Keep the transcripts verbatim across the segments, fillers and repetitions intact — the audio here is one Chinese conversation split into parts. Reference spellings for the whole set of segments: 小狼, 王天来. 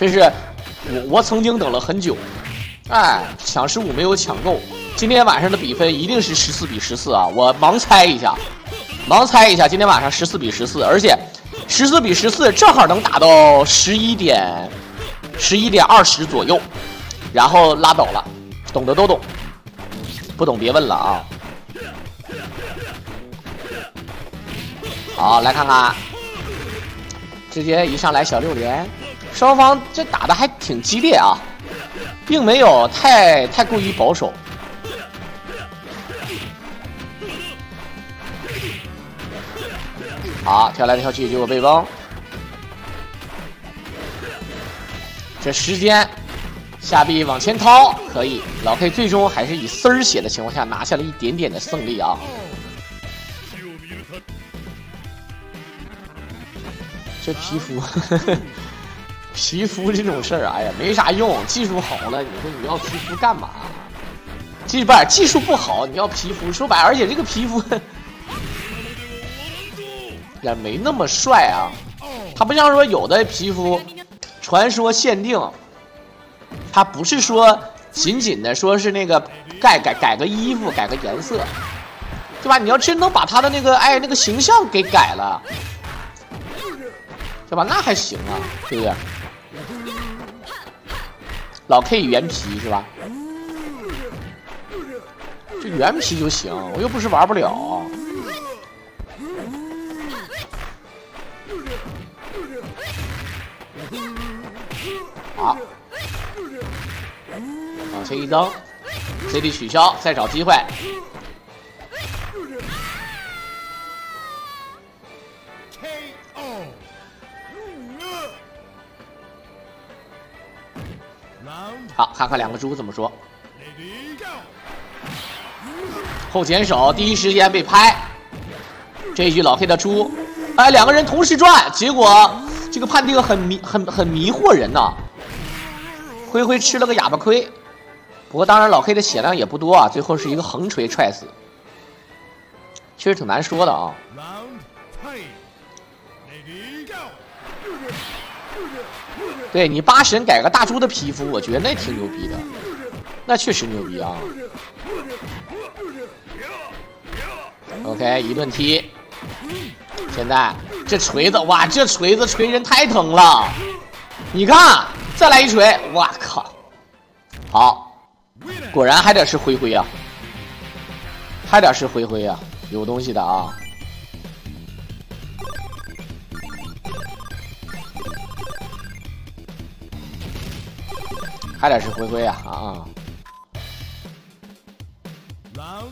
真是我我曾经等了很久，哎，抢十五没有抢够。今天晚上的比分一定是十四比十四啊！我盲猜一下，盲猜一下，今天晚上十四比十四，而且十四比十四正好能打到十一点十一点二十左右，然后拉倒了。懂得都懂，不懂别问了啊！好，来看看，直接一上来小六连，双方这打的还挺激烈啊，并没有太太过于保守。 好，跳来跳去，结果被崩。这时间，下臂往前掏，可以。老 K 最终还是以丝儿血的情况下拿下了一点点的胜利啊。这皮肤，呵呵皮肤这种事儿，哎呀，没啥用。技术好了，你说你要皮肤干嘛？技不，技术不好，你要皮肤，说白，而且这个皮肤。 也没那么帅啊，他不像说有的皮肤，传说限定，他不是说仅仅的说是那个改改改个衣服改个颜色，对吧？你要真能把他的那个哎那个形象给改了，对吧？那还行啊，对不对？老 K 原皮是吧？这原皮就行，我又不是玩不了。 好，往前一蹬 ，C D 取消，再找机会。好，看看两个猪怎么说。后减手，第一时间被拍。这一局老 K 的猪，哎，两个人同时转，结果这个判定很迷，很很迷惑人呐、啊。 灰灰吃了个哑巴亏，不过当然老 K 的血量也不多啊，最后是一个横锤踹死，确实挺难说的啊。对你八神改个大猪的皮肤，我觉得那挺牛逼的，那确实牛逼啊。OK， 一顿踢，现在这锤子哇，这锤子锤人太疼了，你看。 再来一锤，我靠！好，果然还得是灰灰呀、啊，还得是灰灰呀、啊，有东西的啊！还得是灰灰呀啊！啊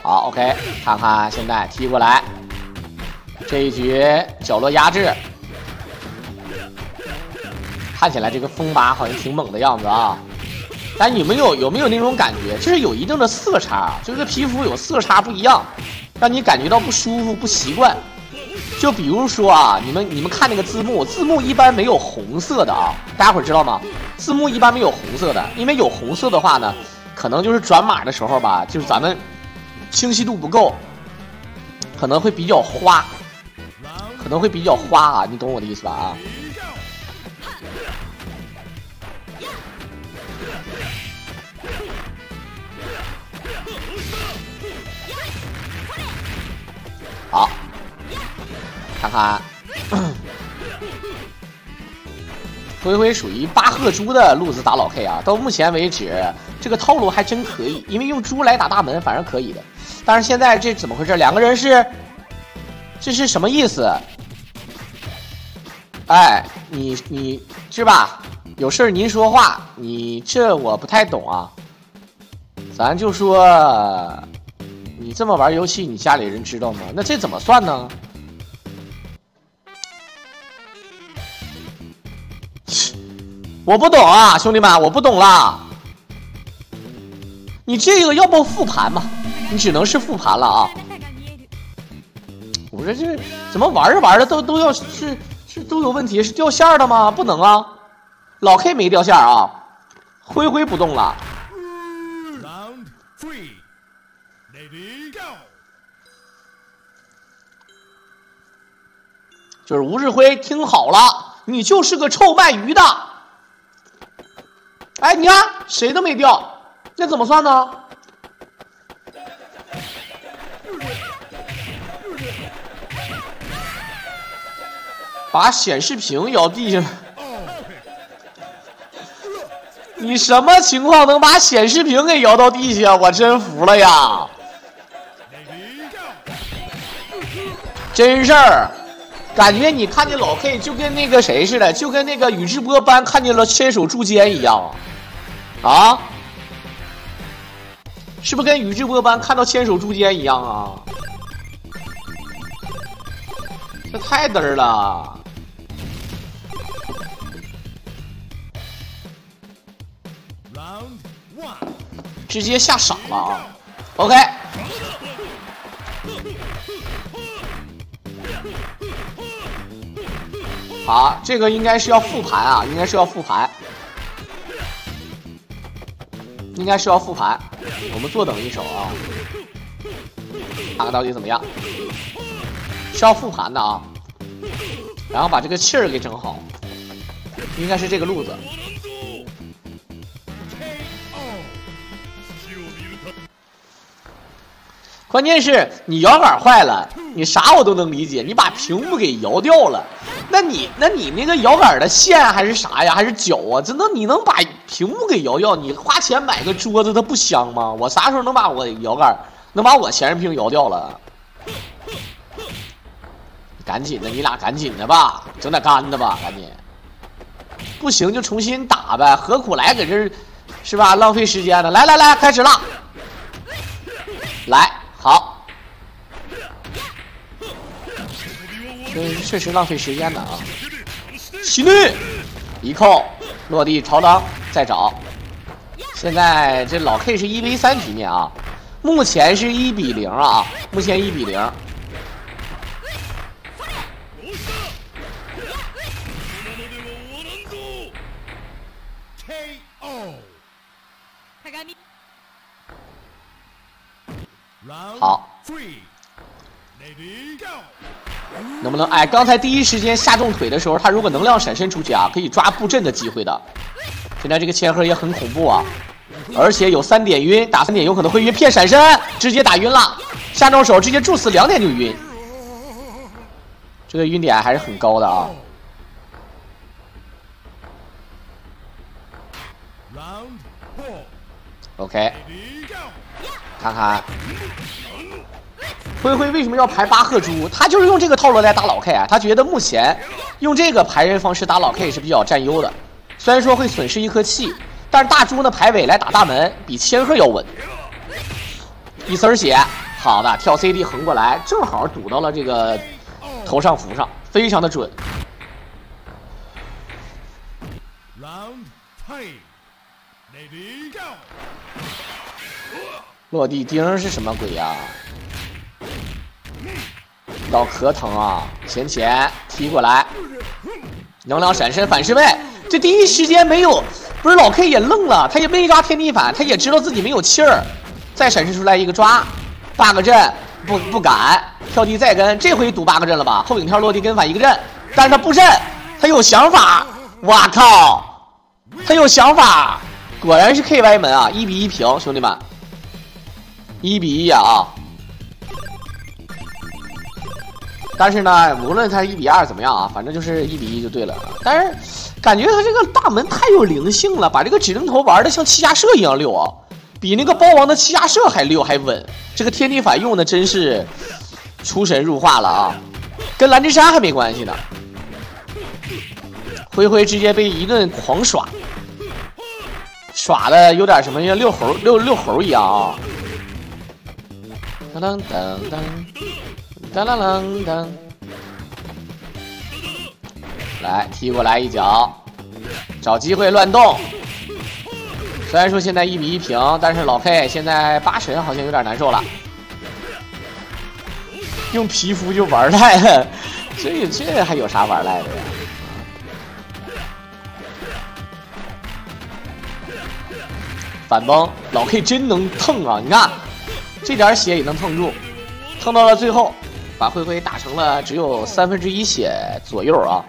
好 ，OK， 看看现在踢过来，这一局角落压制，看起来这个风八好像挺猛的样子啊。但你们有有没有那种感觉，就是有一定的色差，就是皮肤有色差不一样，让你感觉到不舒服、不习惯。就比如说啊，你们你们看那个字幕，字幕一般没有红色的啊，大家伙知道吗？字幕一般没有红色的，因为有红色的话呢，可能就是转码的时候吧，就是咱们。 清晰度不够，可能会比较花，可能会比较花啊，你懂我的意思吧？啊！好，看看，灰灰属于巴赫猪的路子打老 K 啊，到目前为止。 这个套路还真可以，因为用猪来打大门反而可以的。但是现在这怎么回事？两个人是，这是什么意思？哎，你你是吧？有事儿您说话，你这我不太懂啊。咱就说，你这么玩游戏，你家里人知道吗？那这怎么算呢？我不懂啊，兄弟们，我不懂啦。 你这个要不复盘吧，你只能是复盘了啊！我说这怎么玩着玩着都都要是是都有问题，是掉线的吗？不能啊，老 K 没掉线啊，灰灰不动了。Round three, lady go。就是吴志辉，听好了，你就是个臭卖鱼的。哎，你看谁都没掉，那怎么算呢？把显示屏摇地上。 你什么情况能把显示屏给摇到地下？我真服了呀！真事儿，感觉你看见老 K 就跟那个谁似的，就跟那个宇智波斑看见了千手柱间一样啊！是不是跟宇智波斑看到千手柱间一样啊？这太嘚儿了！ 直接吓傻了啊 ！OK， 好，这个应该是要复盘啊，应该是要复盘，应该是要复盘。我们坐等一手啊，看看到底怎么样，是要复盘的啊。然后把这个气儿给整好，应该是这个路子。 关键是你摇杆坏了，你啥我都能理解。你把屏幕给摇掉了，那你那你那个摇杆的线还是啥呀？还是脚啊？真的你能把屏幕给摇掉？你花钱买个桌子，它不香吗？我啥时候能把我摇杆能把我显示屏摇掉了？赶紧的，你俩赶紧的吧，整点干的吧，赶紧。不行就重新打呗，何苦来搁这儿是吧？浪费时间呢。来来来，开始了，来。 好，这确实浪费时间的啊！息怒，一扣，落地朝裆，再找。现在这老 K 是一 v 三局面啊，目前是一比零啊，目前一比零。好，能不能？哎，刚才第一时间下中腿的时候，他如果能量闪身出去啊，可以抓布阵的机会的。现在这个千鹤也很恐怖啊，而且有三点晕，打三点有可能会晕，骗闪身，直接打晕了。下中手直接注死两点就晕，这个晕点还是很高的啊。OK。 看看，灰灰为什么要排巴赫猪？他就是用这个套路来打老 K 啊！他觉得目前用这个排人方式打老 K 是比较占优的，虽然说会损失一颗气，但是大猪呢排尾来打大门比千鹤要稳。一丝血，好的，跳 C D 横过来，正好堵到了这个头上符上，非常的准。Round five, ready go. 落地钉是什么鬼呀？脑壳疼啊！前前踢过来，能量闪身反身位，这第一时间没有，不是老 K 也愣了，他也没抓天地反，他也知道自己没有气儿，再闪身出来一个抓，八个阵不不敢跳地再跟，这回堵八个阵了吧？后影跳落地跟反一个阵，但是他布阵，他有想法，哇靠，他有想法，果然是 K Y 门啊，一比一平，兄弟们。 一比一啊！但是呢，无论他一比二怎么样啊，反正就是一比一就对了。但是感觉他这个大门太有灵性了，把这个指令头玩的像气压射一样溜啊，比那个包王的气压射还溜还稳。这个天地反用的真是出神入化了啊，跟蓝之山还没关系呢。灰灰直接被一顿狂耍，耍的有点什么像遛猴遛遛猴一样啊！ 当当当当当当当！来踢过来一脚，找机会乱动。虽然说现在一比一平，但是老 K 现在八神好像有点难受了。用皮肤就玩赖了，这这还有啥玩赖的呀？反崩，老 K 真能蹭啊！你看，这点血也能蹭住，蹭到了最后，把灰灰打成了只有三分之一血左右啊！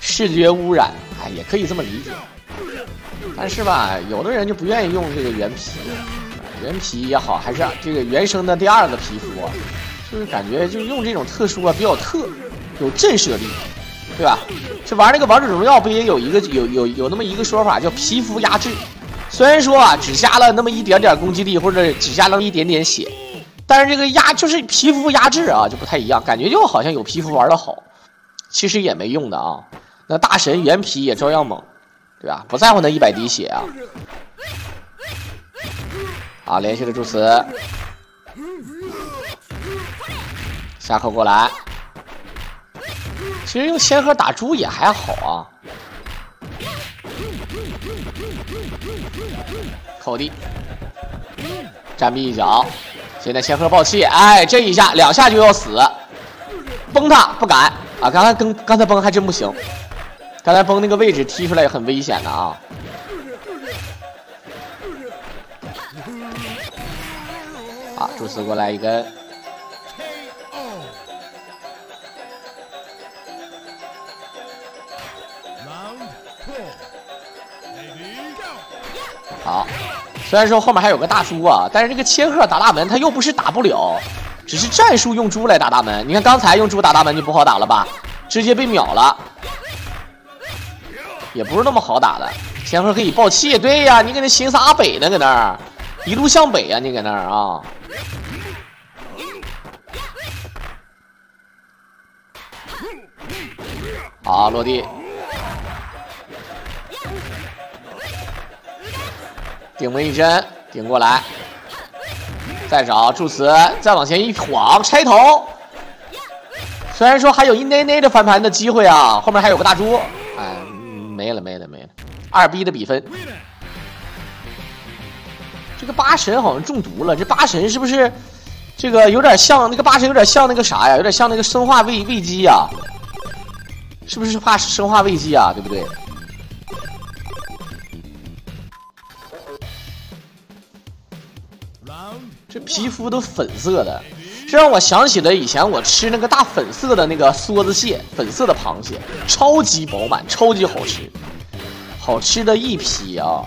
视觉污染，哎，也可以这么理解。但是吧，有的人就不愿意用这个原皮，原皮也好，还是这个原生的第二个皮肤啊，就是感觉就用这种特殊啊，比较特，有震慑力。 对吧？这玩那个王者荣耀不也有一个有有有那么一个说法叫皮肤压制？虽然说啊只加了那么一点点攻击力或者只加了一点点血，但是这个压就是皮肤压制啊就不太一样，感觉就好像有皮肤玩的好，其实也没用的啊。那大神原皮也照样猛，对吧？不在乎那一百滴血啊！好，连续的祝词，下扣过来。 其实用千鹤打猪也还好啊，扣地，站壁一脚，现在千鹤爆气，哎，这一下两下就要死，崩他不敢啊！刚才跟刚才崩还真不行，刚才崩那个位置踢出来也很危险的啊。啊，宙斯过来一根。 好，虽然说后面还有个大猪啊，但是这个千鹤打大门他又不是打不了，只是战术用猪来打大门。你看刚才用猪打大门就不好打了吧，直接被秒了，也不是那么好打的。千鹤可以爆气，对呀、啊，你给那寻思阿北呢，搁那儿一路向北啊，你搁那儿啊。好，落地。 顶门一针，顶过来，再找祝词，再往前一晃，拆头。虽然说还有一内内的翻盘的机会啊，后面还有个大猪，哎，没了没了没了，二逼的比分。这个八神好像中毒了，这八神是不是这个有点像那个八神有点像那个啥呀？有点像那个生化危危机呀？是不是怕生化危机啊？对不对？ 这皮肤都粉色的，这让我想起了以前我吃那个大粉色的那个梭子蟹，粉色的螃蟹，超级饱满，超级好吃，好吃的一批啊！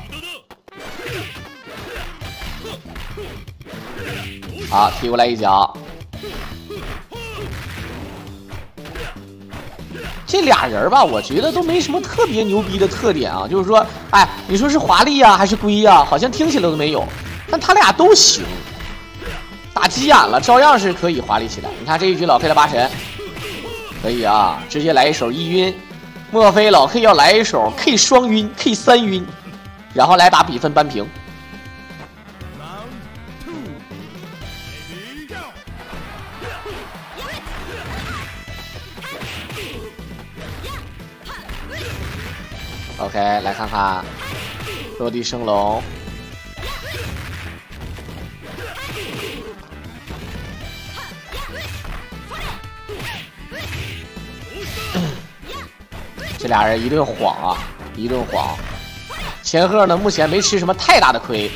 好，踢过来一脚，这俩人吧，我觉得都没什么特别牛逼的特点啊，就是说，哎，你说是华丽呀、啊，还是龟呀、啊？好像听起来都没有。 但他俩都行，打急眼了照样是可以华丽起来。你看这一局老 K 的八神，可以啊，直接来一手一晕。莫非老 K 要来一手 K 双晕、K 三晕，然后来把比分扳平？OK， 来看看落地升龙。 这俩人一顿晃啊，一顿晃。千鹤呢，目前没吃什么太大的亏，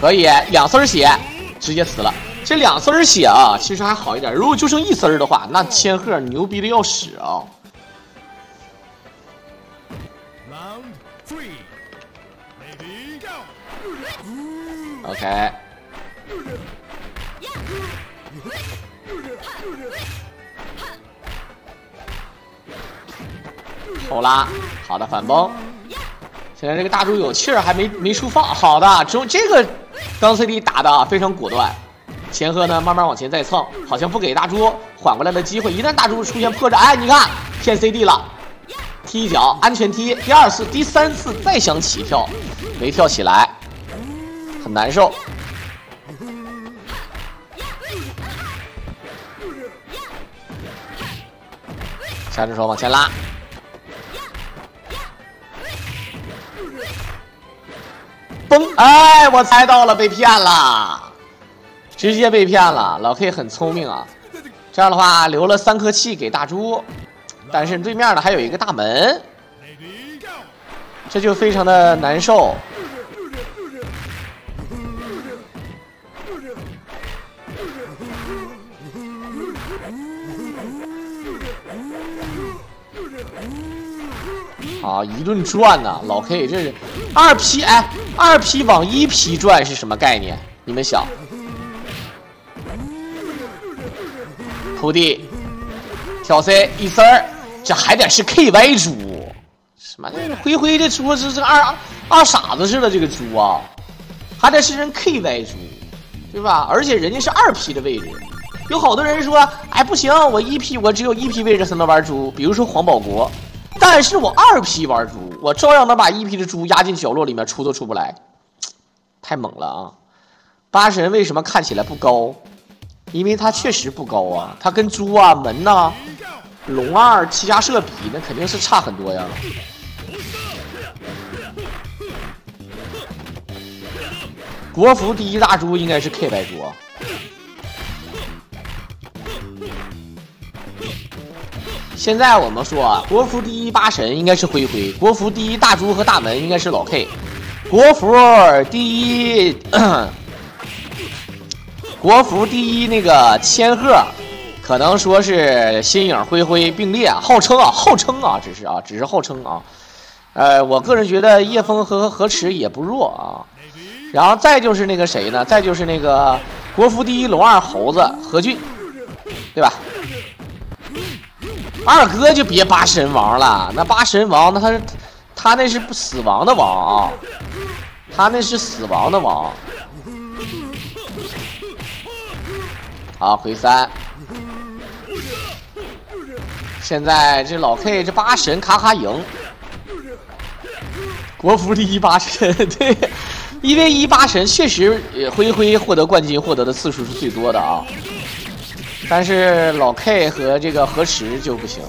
可以两丝血直接死了。这两丝血啊，其实还好一点。如果就剩一丝的话，那千鹤牛逼的要死啊！OK， 好啦，好的反崩。现在这个大猪有气儿还没没出放，好的，中这个刚 C D 打的非常果断。千鹤呢慢慢往前再蹭，好像不给大猪缓过来的机会。一旦大猪出现破绽，哎，你看骗 C D 了，踢一脚安全踢，第二次、第三次再想起跳，没跳起来，很难受。 下只手往前拉，崩！哎，我猜到了，被骗了，直接被骗了。老 K 很聪明啊，这样的话留了三颗气给大猪，但是对面呢还有一个大门，这就非常的难受。好，一顿转呐、啊，老 K 这是二 P 哎，二 P 往一 P 转是什么概念？你们想？徒弟，挑 C 一丝儿，这还得是 K Y 猪。 什么？灰灰的猪是这个二二傻子似的，这个猪啊，还得是人 K Y 猪，对吧？而且人家是二 P 的位置，有好多人说，哎，不行，我一 P 我只有一 P 位置才能玩猪，比如说黄保国，但是我二 P 玩猪，我照样能把一 P 的猪压进角落里面出都出不来，太猛了啊！八神为什么看起来不高？因为他确实不高啊，他跟猪啊、门呐、啊、龙二、七家社比，那肯定是差很多呀。 国服第一大猪应该是 K 白猪啊！现在我们说啊，国服第一八神应该是灰灰，国服第一大猪和大门应该是老 K， 国服第一，国服第一那个千鹤，可能说是新影灰灰并列，号称啊，号称啊，只是啊，只是号称啊，呃，我个人觉得叶枫和河池也不弱啊。 然后再就是那个谁呢？再就是那个国服第一龙二猴子何俊，对吧？二哥就别八神王了，那八神王那他是他那是死亡的王啊，他那是死亡的王。好，回三。现在这老 K 这八神卡卡赢，国服第一八神对。 一 v 一八神确实，灰灰获得冠军获得的次数是最多的啊，但是老 K 和这个河池就不行。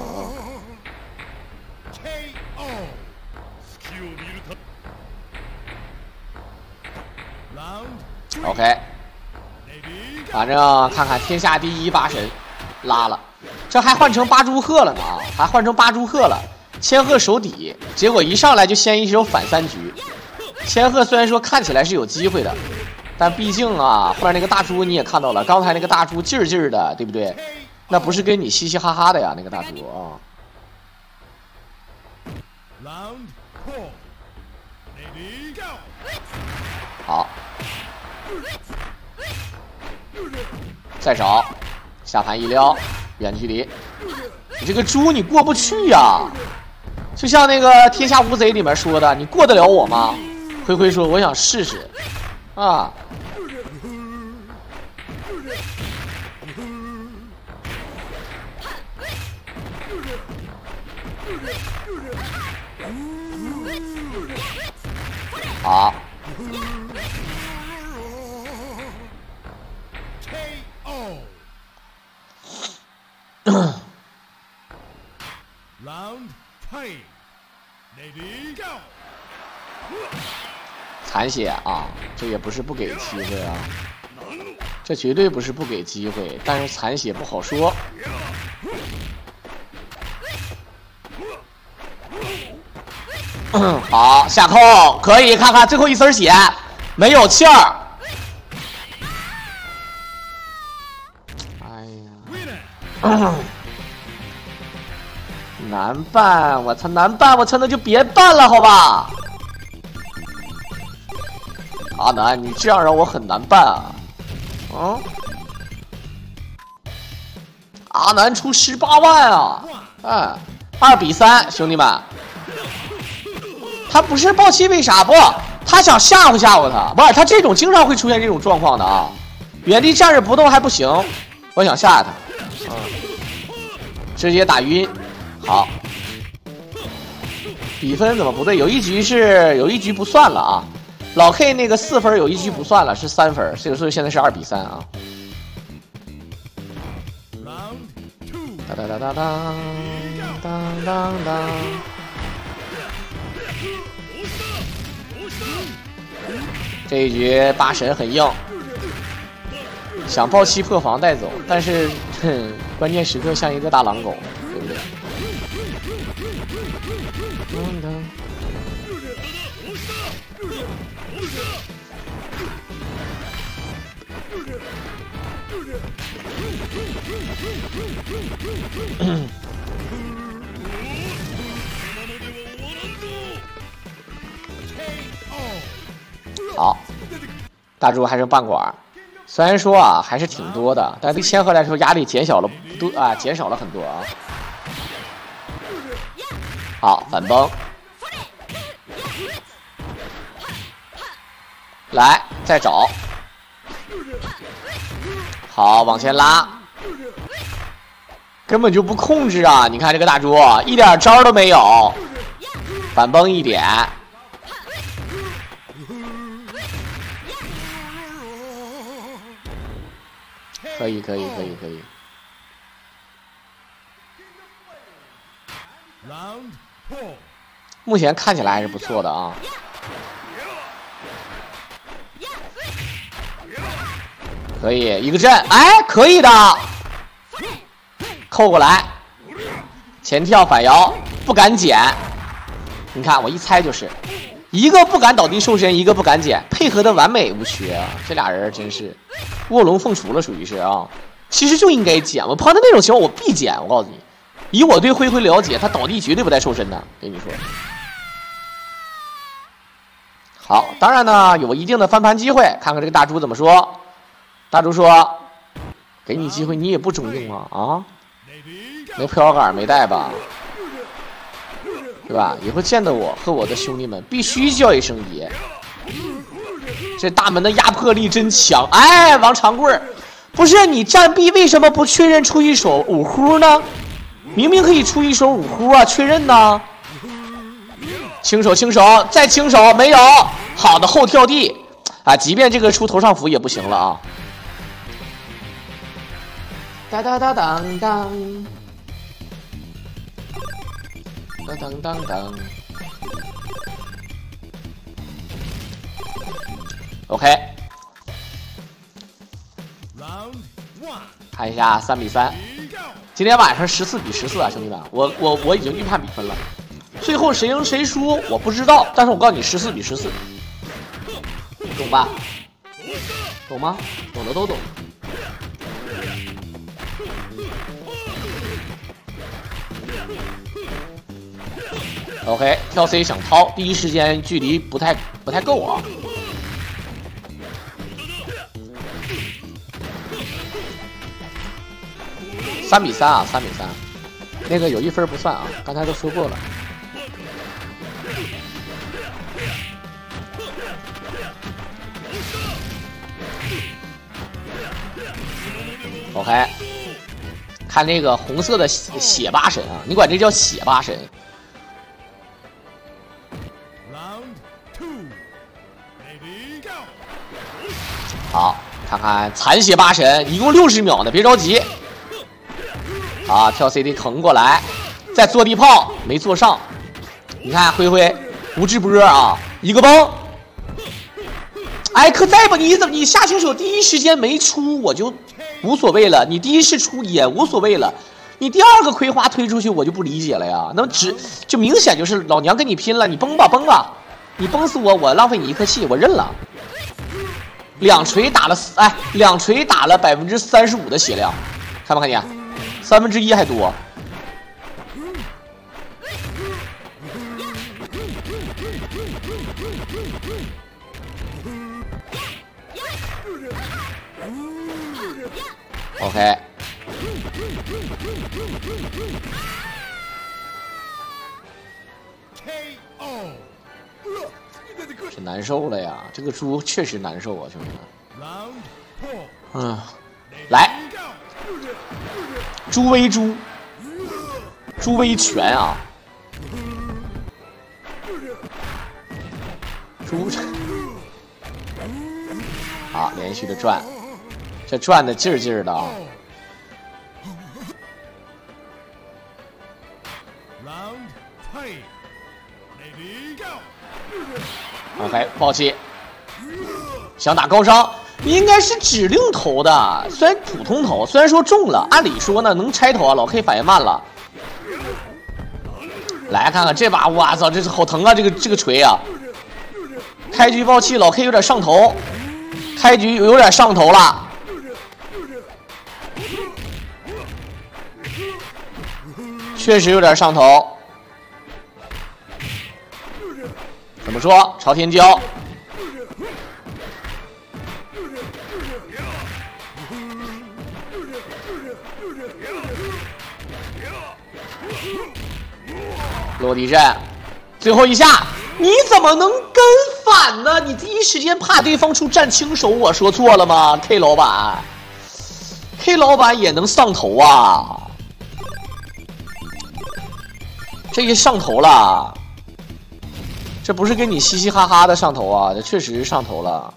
OK， 反正看看天下第一八神拉了，这还换成八猪鹤了呢啊，还换成八猪鹤了，千鹤守底，结果一上来就先一手反三局。 千鹤虽然说看起来是有机会的，但毕竟啊，后面那个大猪你也看到了，刚才那个大猪劲儿劲儿的，对不对？那不是跟你嘻嘻哈哈的呀，那个大猪啊。好，再找，下盘一撩，远距离，你这个猪你过不去呀，就像那个《天下无贼》里面说的，你过得了我吗？ 灰灰说：“我想试试，啊，好，残血啊，这也不是不给机会啊，这绝对不是不给机会，但是残血不好说。好，下扣可以看看最后一丝血，没有气儿。哎呀，难办，我操，难办，我操，那就别办了，好吧？ 阿南，你这样让我很难办啊！嗯，阿南出十八万啊！哎，二比三，兄弟们，他不是暴气为啥不？他想吓唬吓唬他，不是他这种经常会出现这种状况的啊！原地站着不动还不行，我想吓吓他，嗯，直接打晕，好，比分怎么不对？有一局是有一局不算了啊。 老 K 那个四分有一局不算了，是三分，所以说现在是二比三啊！当当当当当当当！这一局八神很硬，想暴气破防带走，但是哼，关键时刻像一个大狼狗，对不对？好，大猪还剩半管，虽然说啊还是挺多的，但对千鹤来说压力减小了不多啊，减少了很多啊。好，反崩，来再找，好往前拉，根本就不控制啊！你看这个大猪一点招都没有，反崩一点。 可以可以可以可以。目前看起来还是不错的啊。可以一个阵，哎，可以的。扣过来，前跳反摇，不敢捡。你看我一猜就是一个不敢倒地瘦身，一个不敢捡，配合的完美无缺啊！这俩人真是。 卧龙凤雏了，属于是啊，其实就应该捡。我碰到那种情况，我必捡。我告诉你，以我对灰灰了解，他倒地绝对不带瘦身的，跟你说。好，当然呢，有一定的翻盘机会，看看这个大猪怎么说。大猪说：“给你机会，你也不中用啊啊！那飘摇杆没带吧？对吧？以后见到我和我的兄弟们，必须叫一声爷。” 这大门的压迫力真强，哎，王长贵儿，不是你站 B 为什么不确认出一手五呼呢？明明可以出一手五呼啊，确认呢？轻手轻手再轻手，没有好的后跳地啊！即便这个出头上斧也不行了啊！哒哒哒当当，哒当当当。 OK， 看一下三比三，今天晚上十四比十四啊，兄弟们，我我我已经预判比分了，最后谁赢谁输我不知道，但是我告诉你十四比十四，懂吧？懂吗？懂的都懂。OK， 跳 C 想掏，第一时间距离不太不太够啊。 三比三啊，三比三，那个有一分不算啊，刚才都说过了。OK， 看那个红色的血八神啊，你管这叫血八神？好，看看残血八神，一共六十秒呢，别着急。 啊，跳 C D 腾过来，再坐地炮没坐上。你看灰灰吴志波啊，一个崩。哎，可再不你怎么你下轻手第一时间没出我就无所谓了，你第一次出也无所谓了，你第二个葵花推出去我就不理解了呀。那么只就明显就是老娘跟你拼了，你崩吧崩吧，你崩死我我浪费你一颗气我认了。两锤打了哎，两锤打了百分之三十五的血量，看不看见？ 三分之一还多，OK， 这难受了呀！这个猪确实难受啊，兄弟们。嗯，来。 猪威猪，猪威拳啊！猪，啊，连续的转，这转的劲儿劲儿的啊！OK， 暴气，想打高伤。 应该是指令投的，虽然普通投，虽然说中了，按理说呢能拆投啊。老 K 反应慢了，来看看这把，哇操，这是好疼啊！这个这个锤啊，开局暴气，老 K 有点上头，开局有点上头了。确实有点上头。怎么说？朝天骄。 落地战，最后一下，你怎么能跟反呢？你第一时间怕对方出占轻手，我说错了吗 ？K 老板 ，K 老板也能上头啊！这个上头了，这不是跟你嘻嘻哈哈的上头啊，这确实上头了。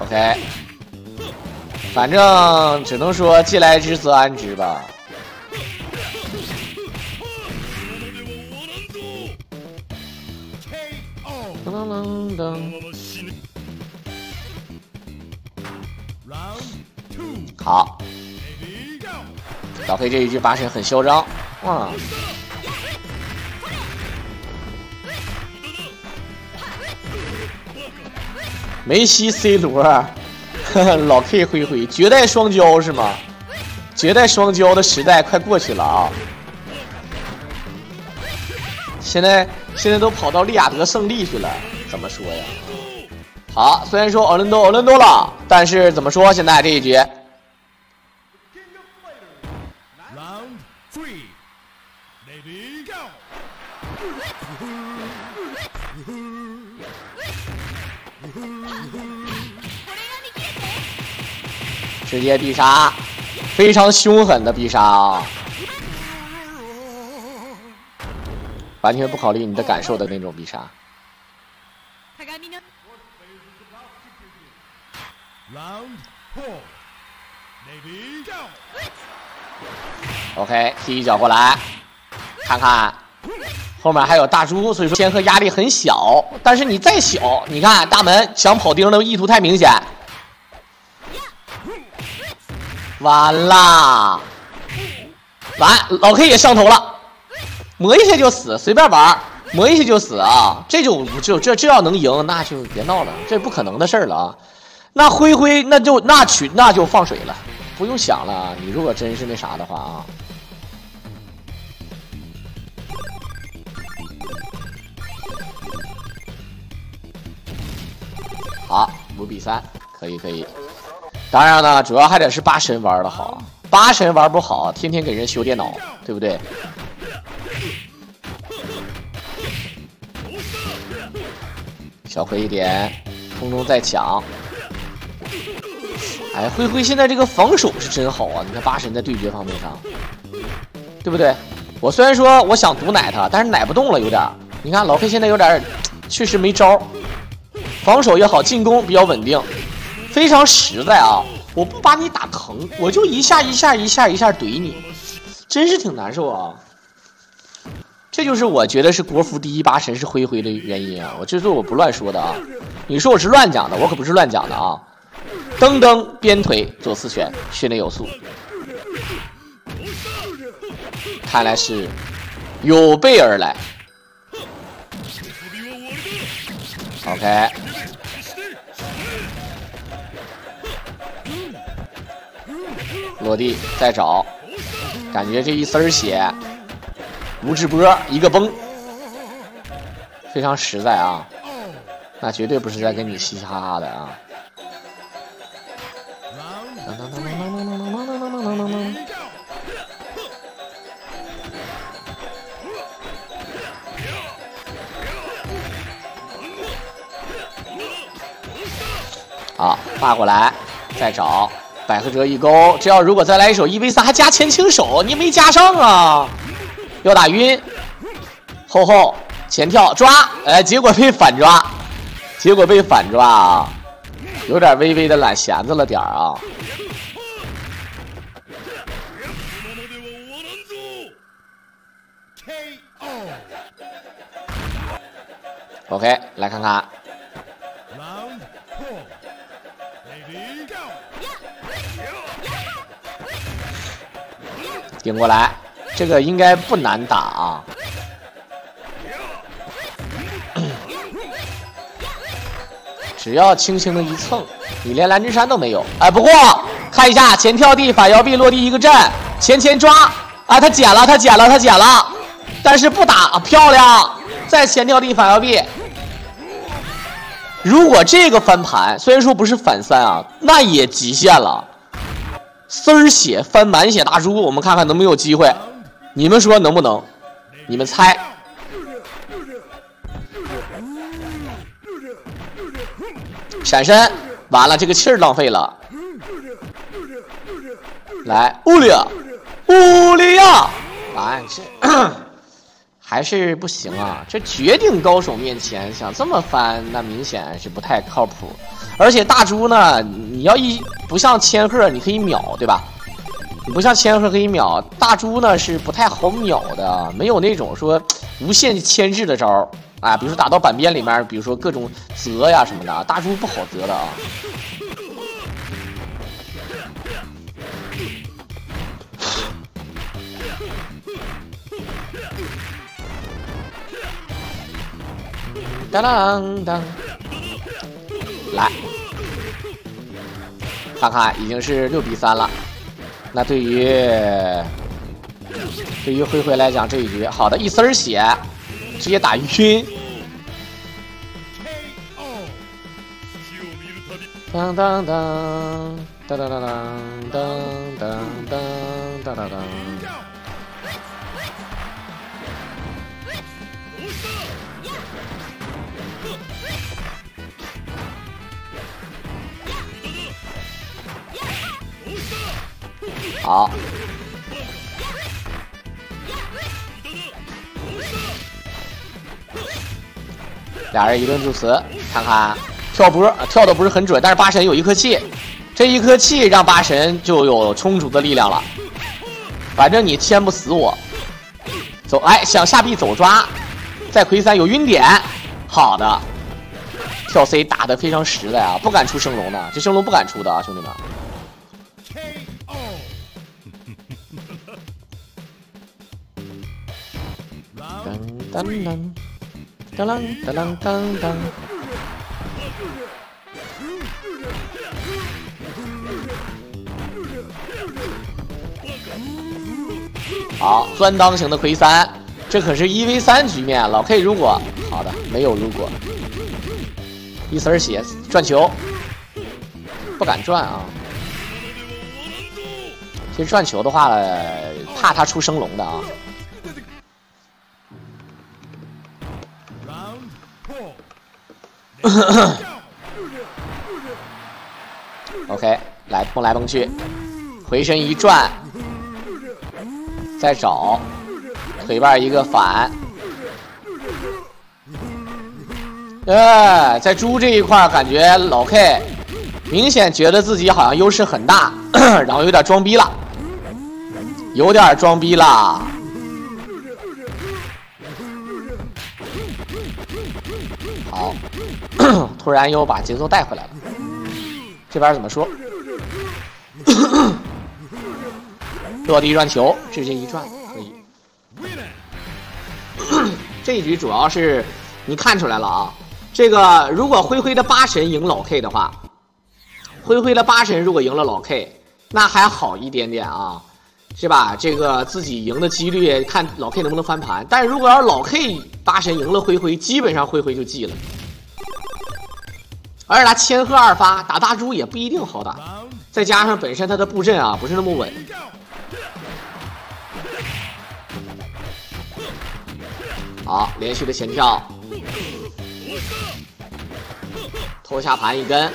OK， 反正只能说既来之则安之吧。噔噔噔噔。好，小黑这一局八神很嚣张，哇！ 梅西 C 罗，呵呵老 K 挥挥，绝代双骄是吗？绝代双骄的时代快过去了啊！现在现在都跑到利雅得胜利去了，怎么说呀？好，虽然说奥兰多奥兰多了，但是怎么说？现在这一局，直接必杀，非常凶狠的必杀啊！完全不考虑你的感受的那种必杀。OK， 踢一脚过来，看看后面还有大猪，所以说仙鹤压力很小。但是你再小，你看大门想跑钉的意图太明显。 完啦！完，老 K 也上头了，磨一下就死，随便玩，磨一下就死啊！这就这这这要能赢，那就别闹了，这不可能的事了啊！那灰灰那就那取那就放水了，不用想了。你如果真是那啥的话啊，好，五比三，可以可以。 当然呢，主要还得是八神玩的好，八神玩不好，天天给人修电脑，对不对？小灰一点，空中再抢。哎，灰灰现在这个防守是真好啊！你看八神在对决方面上，对不对？我虽然说我想毒奶他，但是奶不动了，有点。你看老黑现在有点，确实没招，防守也好，进攻比较稳定。 非常实在啊！我不把你打疼，我就一下一下一下一下怼你，真是挺难受啊！这就是我觉得是国服第一八神是灰灰的原因啊！我这是我不乱说的啊！你说我是乱讲的，我可不是乱讲的啊！噔噔鞭腿左四拳，训练有素，看来是有备而来。OK。 落地再找，感觉这一丝儿血，吴志波一个崩，非常实在啊！那绝对不是在跟你嘻嘻哈哈的啊！好，发过来，再找。 百合折一勾，这要如果再来一手一 V 三，还加前轻手，你没加上啊！要打晕，后后前跳抓，哎，结果被反抓，结果被反抓啊，有点微微的懒闲着了点啊。OK， 来看看。顶过来，这个应该不难打啊。只要轻轻的一蹭，你连蓝之山都没有。哎，不过看一下前跳地反摇臂落地一个阵，前前抓啊，他捡了，他捡了，他捡了，但是不打，啊、漂亮！再前跳地反摇臂。如果这个翻盘，虽然说不是反三啊，那也极限了。丝儿血翻满血大猪，我们看看能不能有机会？你们说能不能？你们猜？闪身，完了，这个气儿浪费了。来，乌里亚，乌里亚，完事。还是不行啊！这绝顶高手面前想这么翻，那明显是不太靠谱。而且大猪呢，你要一不像千鹤，你可以秒，对吧？你不像千鹤可以秒，大猪呢是不太好秒的，没有那种说无限牵制的招儿啊。比如说打到板边里面，比如说各种折呀什么的，大猪不好折的啊。当当当！来，看看已经是六比三了。那对于对于灰灰来讲，这一局好的一丝血，直接打晕。当当当当当当当当当当当。 好，俩人一顿助词，看看跳波跳的不是很准，但是八神有一颗气，这一颗气让八神就有充足的力量了。反正你牵不死我，走，哎，想下臂走抓，再魁三有晕点，好的，跳 C 打的非常实在啊，不敢出升龙的，这升龙不敢出的啊，兄弟们。 当当当当当当当！好，钻裆型的魁三，这可是一 v 三局面，老 K 如果好的没有如果，一丝血转球，不敢转啊。其实转球的话，怕他出升龙的啊。 OK， 来蹦来蹦去，回身一转，再找腿腕一个反，哎，在猪这一块感觉老 K 明显觉得自己好像优势很大，然后有点装逼了，有点装逼了。 好，突然又把节奏带回来了。这边怎么说？落地转球，直接一转可以。这一局主要是你看出来了啊，这个如果灰灰的八神赢老 K 的话，灰灰的八神如果赢了老 K， 那还好一点点啊，是吧？这个自己赢的几率看老 K 能不能翻盘，但如果要是老 K。 八神赢了灰灰，基本上灰灰就记了。而且他千鹤二发打大猪也不一定好打，再加上本身他的布阵啊不是那么稳。好，连续的前跳，偷下盘一根。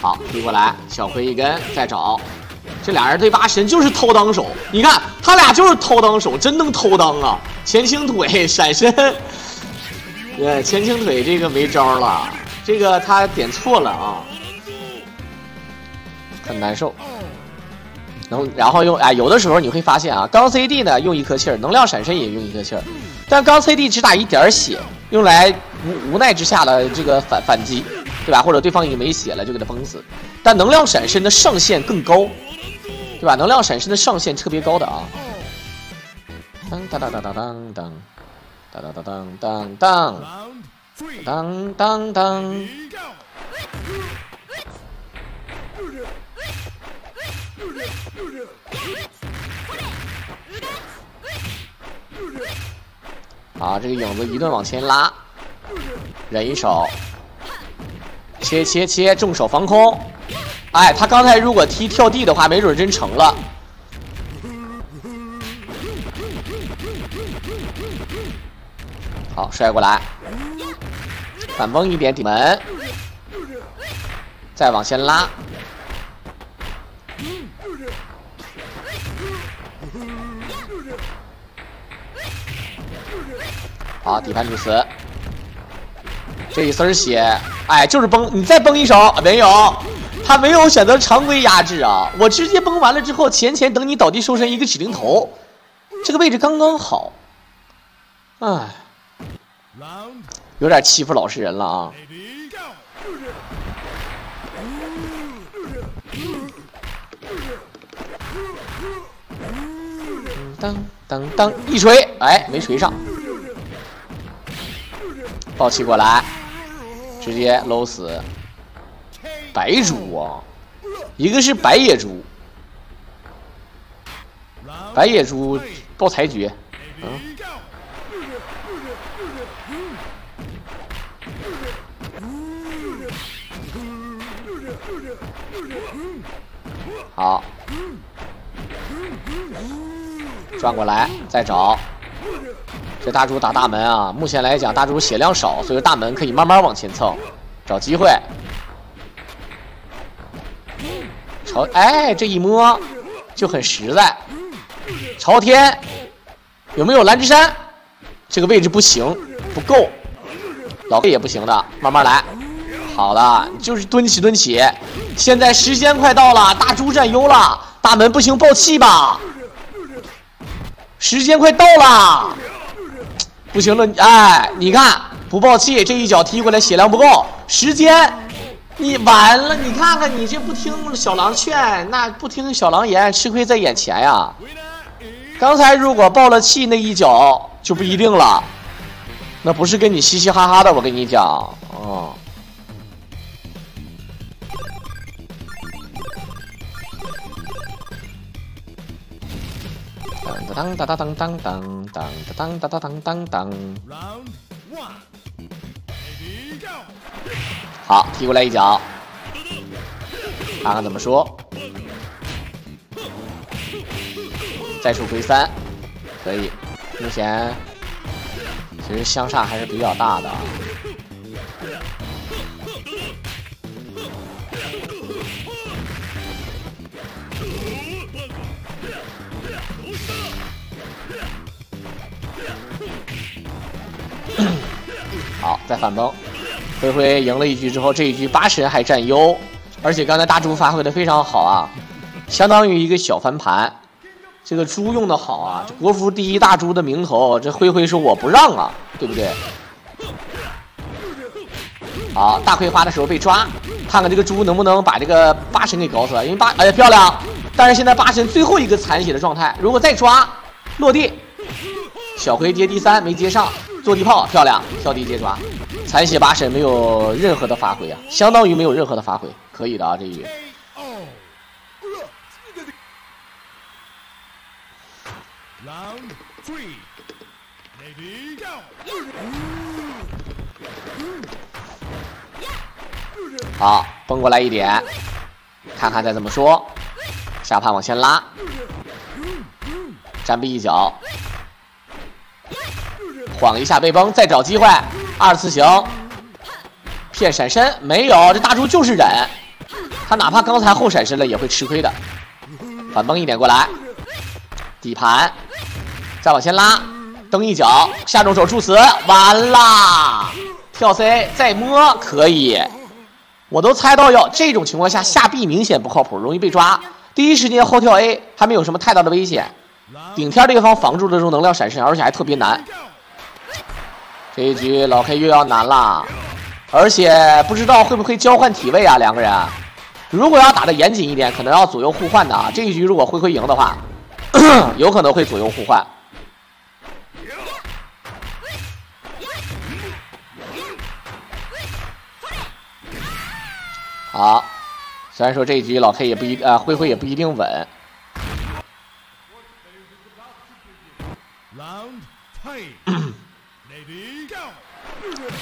好，推过来，小亏一根，再找。这俩人对八神就是偷裆手，你看他俩就是偷裆手，真能偷裆啊！前倾腿闪身，对，前倾腿这个没招了，这个他点错了啊，很难受。能，然后用哎、呃，有的时候你会发现啊，刚 C D 呢用一颗气儿，能量闪身也用一颗气儿，但刚 C D 只打一点血，用来无无奈之下的这个反反击，对吧？或者对方已经没血了就给他崩死，但能量闪身的上限更高，对吧？能量闪身的上限特别高的啊。当当当当当当当当当当当当当当当。 啊，这个影子一顿往前拉，忍一手，切切切，重手防空。哎，他刚才如果踢跳地的话，没准真成了。好，摔过来，反崩一点顶门，再往前拉。 好，底盘主死，这一丝血，哎，就是崩，你再崩一手，没有，他没有选择常规压制啊，我直接崩完了之后，前前等你倒地收身，一个指令头，这个位置刚刚好，哎，有点欺负老实人了啊。 当当当，一锤，哎，没锤上。暴气过来，直接搂死。白猪啊，一个是白野猪，白野猪爆裁决，嗯。好。 转过来再找，这大猪打大门啊！目前来讲，大猪血量少，所以大门可以慢慢往前蹭，找机会。朝哎，这一摸就很实在。朝天有没有蓝之山？这个位置不行，不够，老哥也不行的，慢慢来。好的，就是蹲起蹲起。现在时间快到了，大猪占优了，大门不行，爆气吧。 时间快到了，不行了！哎，你看不爆气，这一脚踢过来血量不够，时间你完了！你看看你这不听小狼劝，那不听小狼言，吃亏在眼前呀！刚才如果爆了气那一脚就不一定了，那不是跟你嘻嘻哈哈的，我跟你讲啊。嗯 当当当当当当当当当当当。好，踢过来一脚，看看怎么说。再出回三，可以。目前其实相差还是比较大的。好，再反崩，灰灰赢了一局之后，这一局八十人还占优，而且刚才大猪发挥的非常好啊，相当于一个小翻盘。这个猪用的好啊，这国服第一大猪的名头，这灰灰说我不让啊，对不对？好，大葵花的时候被抓，看看这个猪能不能把这个八神给搞死了，因为八哎呀漂亮，但是现在八神最后一个残血的状态，如果再抓落地，小葵接第三没接上。 坐地炮漂亮，跳地接抓，残血八神没有任何的发挥啊，相当于没有任何的发挥，可以的啊这一局。好，崩过来一点，看看再怎么说，下盘往前拉，站壁一脚。 晃一下被崩，再找机会，二次行，骗闪身没有，这大猪就是忍，他哪怕刚才后闪身了也会吃亏的。反崩一点过来，底盘，再往前拉，蹬一脚，下重手处死，完啦，跳 C 再摸可以，我都猜到要这种情况下下 B 明显不靠谱，容易被抓。第一时间后跳 A 还没有什么太大的危险，顶天对方防住的时候能量闪身，而且还特别难。这一局老 K 又要难了，而且不知道会不会交换体位啊，两个人。 如果要打得严谨一点，可能要左右互换的啊。这一局如果灰灰赢的话，咳咳有可能会左右互换。好，虽然说这一局老 K 也不一呃灰灰也不一定稳。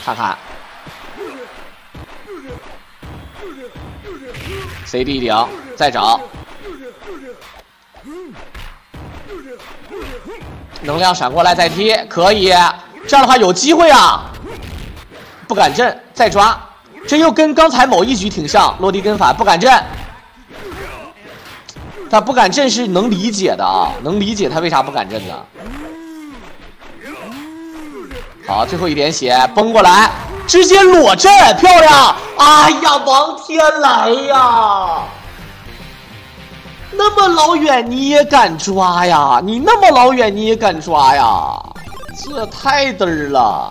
看看。 C D 顶，再找，能量闪过来再踢，可以，这样的话有机会啊！不敢震，再抓，这又跟刚才某一局挺像，落地跟反，不敢震。他不敢震是能理解的啊，能理解他为啥不敢震的。好，最后一点血，崩过来。 直接裸阵，漂亮！哎呀，王天来呀！那么老远你也敢抓呀？你那么老远你也敢抓呀？这太嘚儿了！